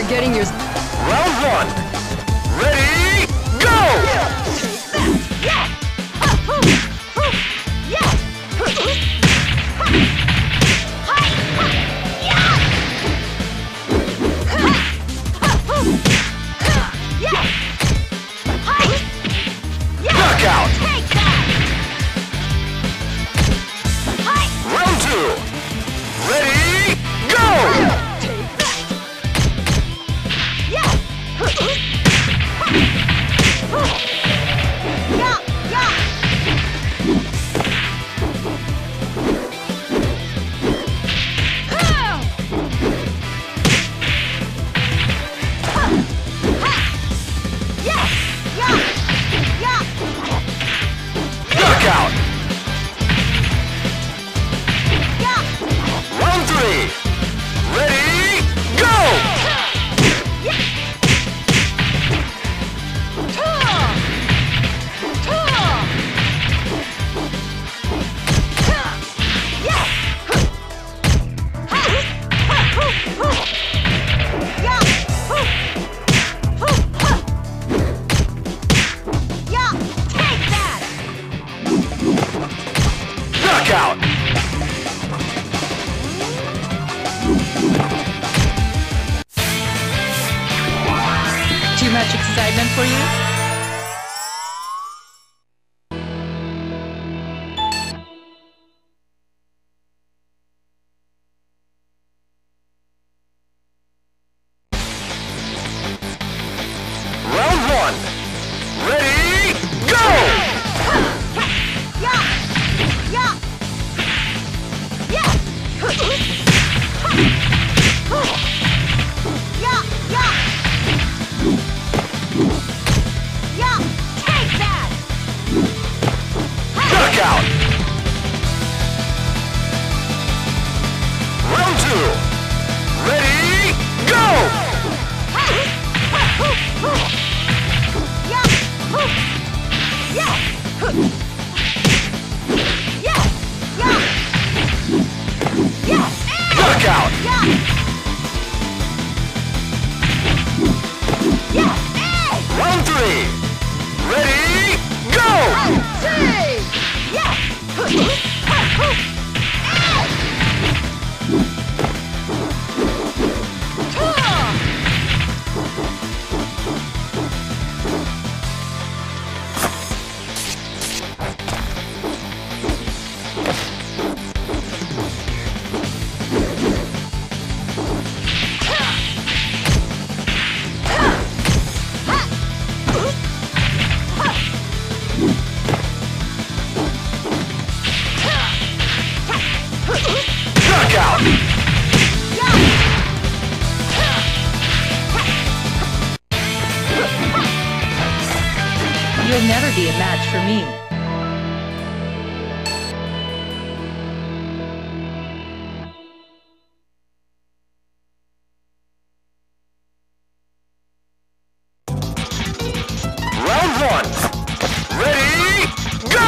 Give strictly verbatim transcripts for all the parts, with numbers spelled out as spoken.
you're getting yours. Round one. Ready? Go! Knockout! Round two. Ready? Go! Out. Yeah. Round three. Ready? Go! Yeah. Knockout! Too much excitement for you? Round one! Ready? Go! Out. Round two. Ready? Go! Knockout! Round three. Ready? Go! Round three. You'll never be a match for me. Round one. Ready? Go!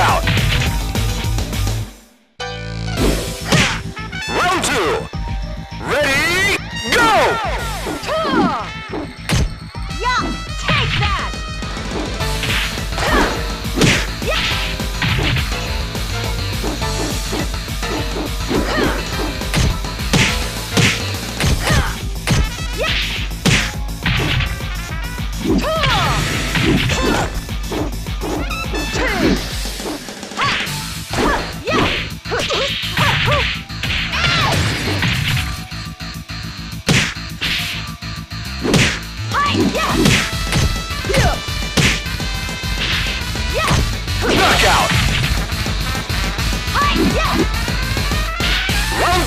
Out. Round two. Ready? Go! Yeah, take that! Knockout! Round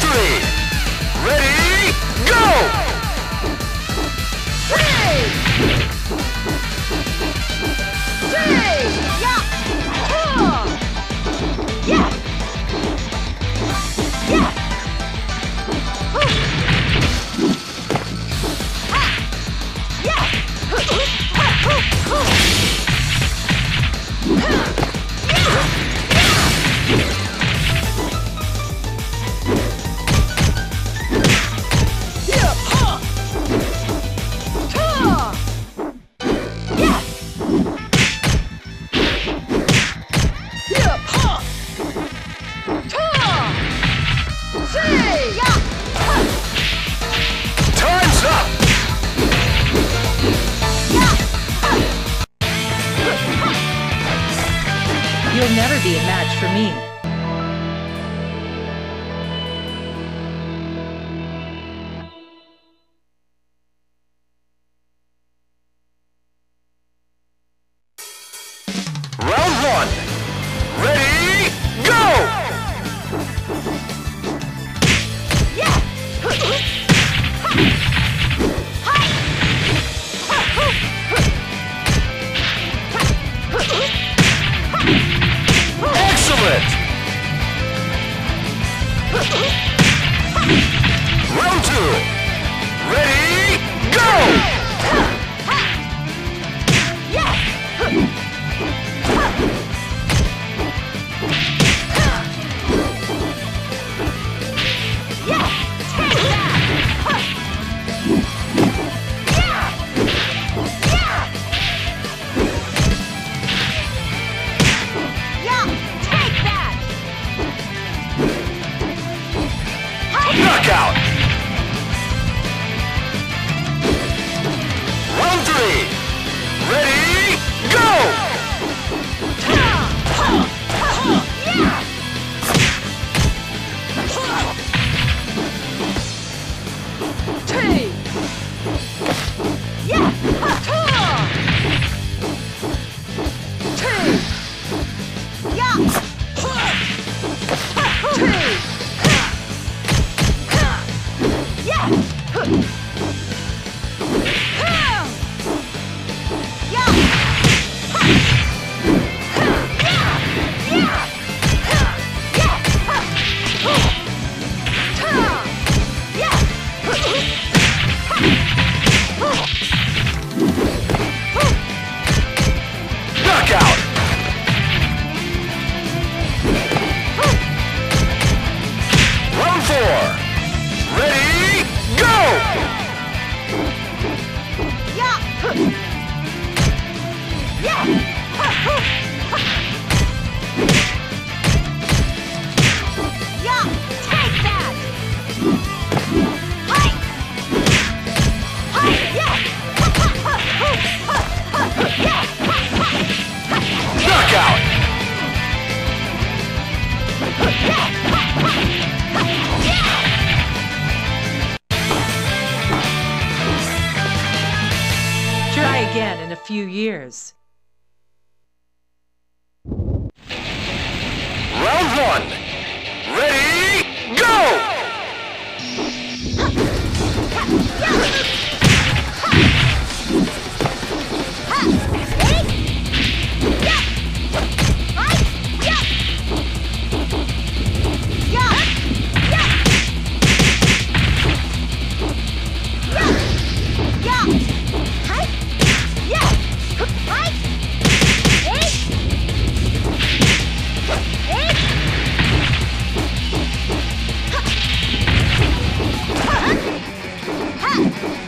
three! Ready? Go! Three! Three! Yeah! Two! Yeah! gonna be a match for me. Again in a few years. Round one. Ready, go! Huh?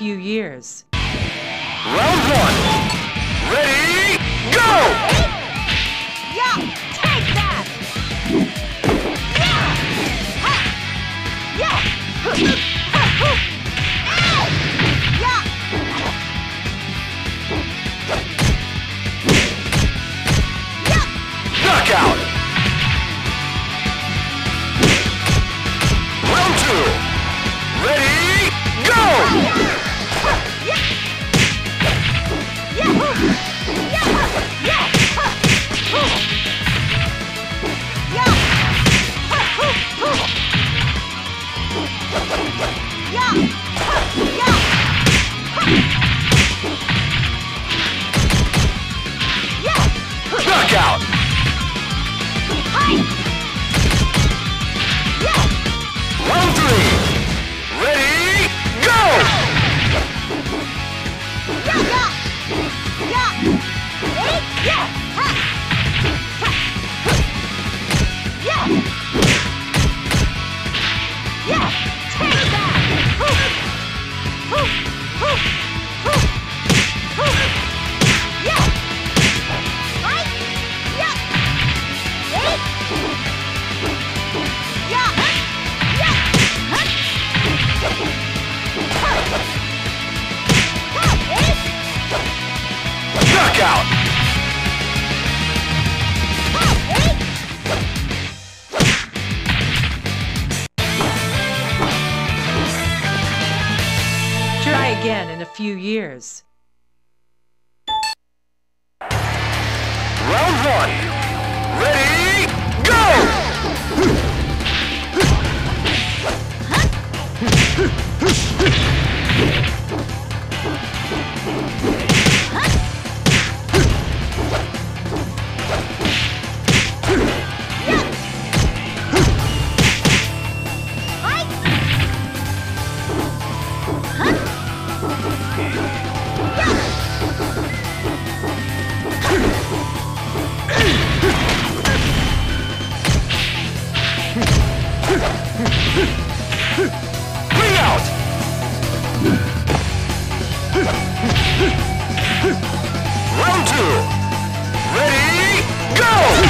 few years. Round one. Ready, go! Yeah, take that! Yeah! Yeah! Knockout! Round three! Ready, go! Yeah! Knockout! Try again in a few years. Round one. Ready, go! Bring out! Round two! Ready, go!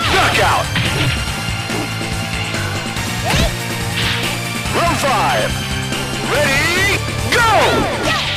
Knockout! Round five! Ready, go! Knockout!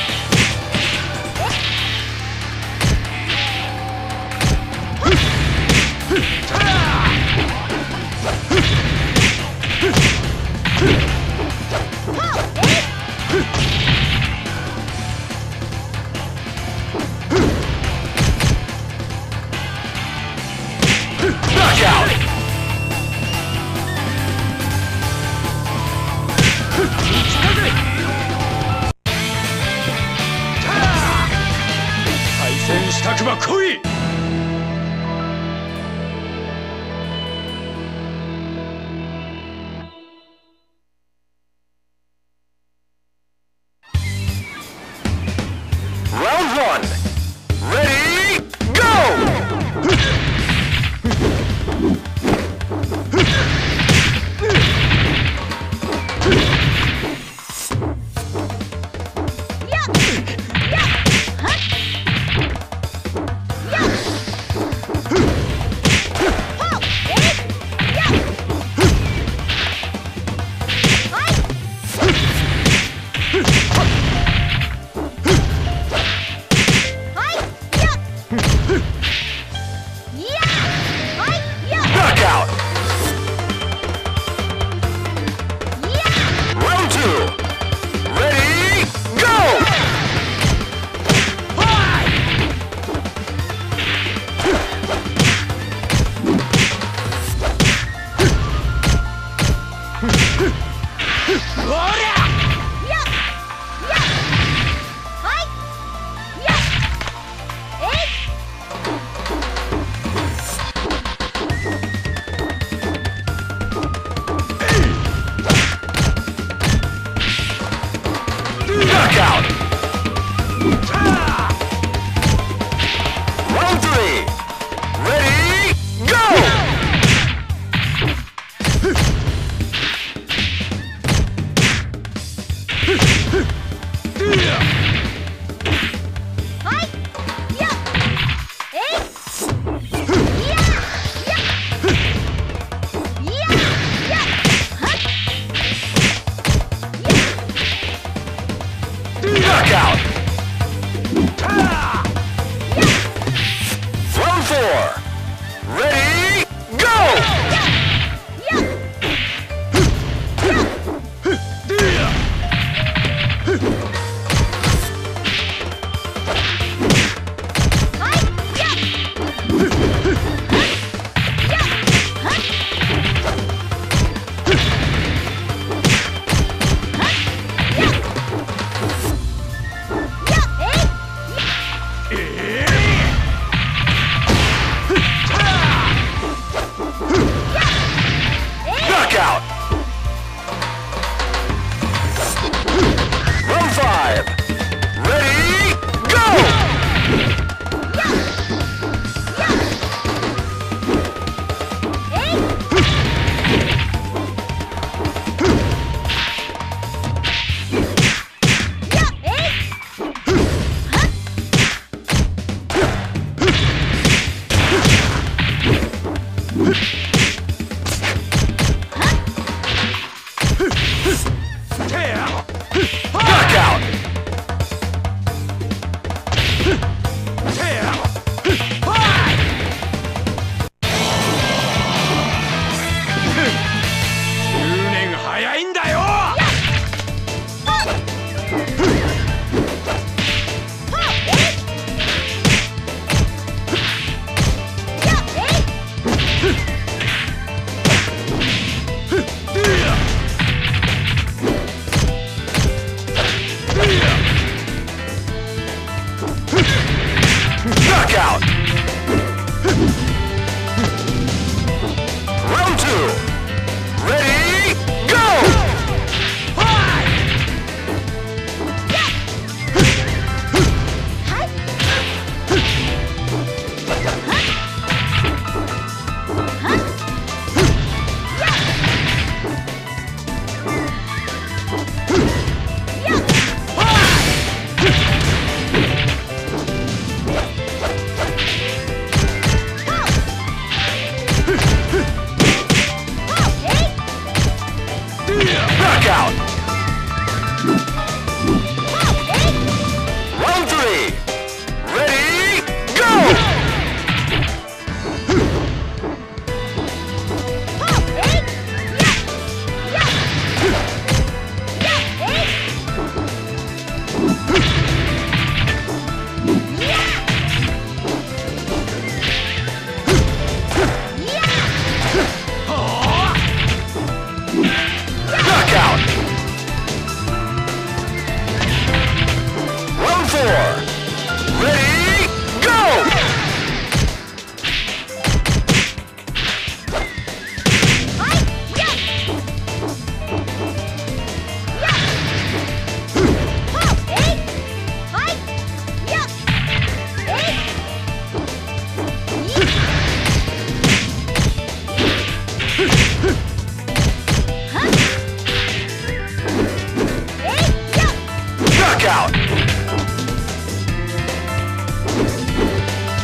Knockout!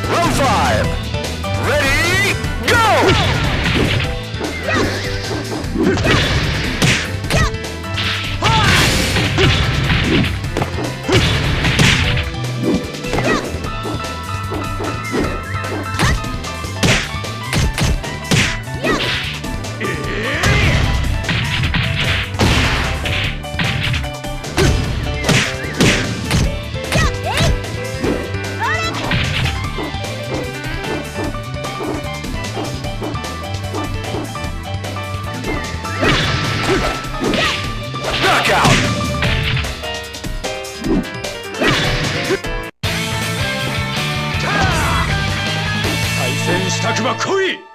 Round five! Ready, go! Takuma, come!